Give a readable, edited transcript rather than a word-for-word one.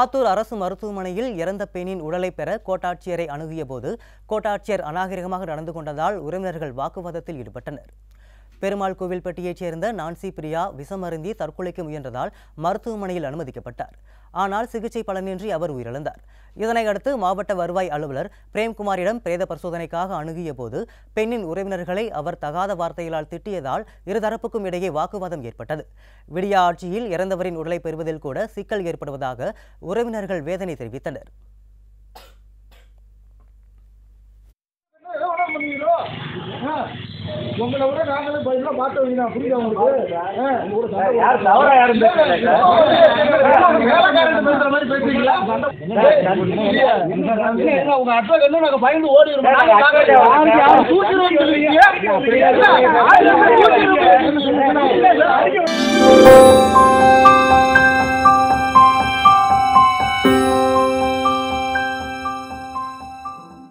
ஆத்தூர் அரசு மருத்துவமனையில் இறந்த பெண்ணின் உடலை பெற கோட்டாட்சியரை அணுகிய போது கோட்டாட்சியர் அநாகரிகமாக நடந்து கொண்டதால் உறவினர்கள் வாக்குவாதத்தில் ஈடுபட்டனர். பெருமாள் கோவில்பட்டியைச் சேர்ந்த நான்சி பிரியா விஷமருந்தி தற்கொலைக்கு முயன்றதால் மருத்துவமனையில் அனுமதிக்கப்பட்டார். ஆனால் சிகிச்சை பலனின்றி அவர் உயிரிழந்தார். இதனையடுத்து மாவட்ட வருவாய் அலுவலர் பிரேம்குமாரிடம் பிரேத பரிசோதனைக்காக அணுகிய போது பெண்ணின் உறவினர்களை அவர் தகாத வார்த்தைகளால் திட்டியதால் இருதரப்புக்கும் இடையே வாக்குவாதம் ஏற்பட்டது. விடியா ஆட்சியில் இறந்தவரின் உடலை பெறுவதில் கூட சிக்கல் ஏற்படுவதாக உறவினர்கள் வேதனை தெரிவித்தனர். உங்களை விட நாங்களும் பதிலாக பார்த்த வேண்டிய புரியுது அவங்களுக்கு உங்க அட்வொகேட் என்ன நாங்கள் பயந்து ஓடிடுவோம்.